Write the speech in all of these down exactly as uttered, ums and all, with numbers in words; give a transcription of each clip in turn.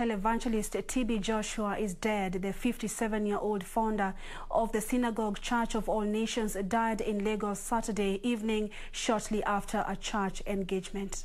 Evangelist T B Joshua is dead. The fifty-seven-year-old founder of the Synagogue Church of All Nations died in Lagos Saturday evening shortly after a church engagement.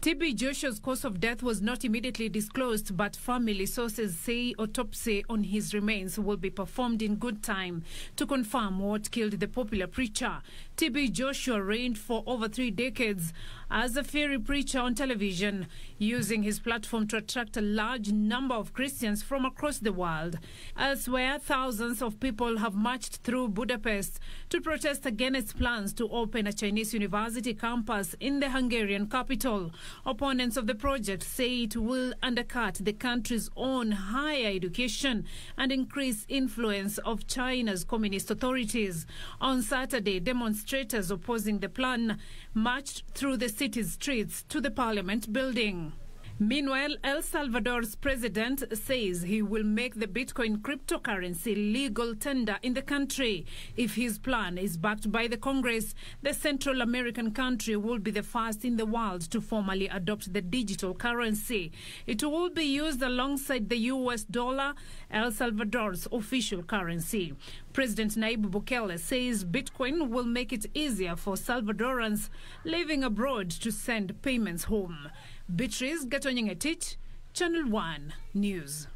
T B Joshua's cause of death was not immediately disclosed, but family sources say autopsy on his remains will be performed in good time to confirm what killed the popular preacher. T B Joshua reigned for over three decades as a fiery preacher on television, using his platform to attract a large number of Christians from across the world. Elsewhere, thousands of people have marched through Budapest to protest against plans to open a Chinese university campus in the Hungarian capital. Opponents of the project say it will undercut the country's own higher education and increase influence of China's communist authorities. On Saturday, demonstrators opposing the plan marched through the city's streets to the parliament building. Meanwhile, El Salvador's president says he will make the Bitcoin cryptocurrency legal tender in the country. If his plan is backed by the Congress, the Central American country will be the first in the world to formally adopt the digital currency. It will be used alongside the U S dollar, El Salvador's official currency. President Nayib Bukele says Bitcoin will make it easier for Salvadorans living abroad to send payments home. Beatriz Gatonyangetit, Channel One News.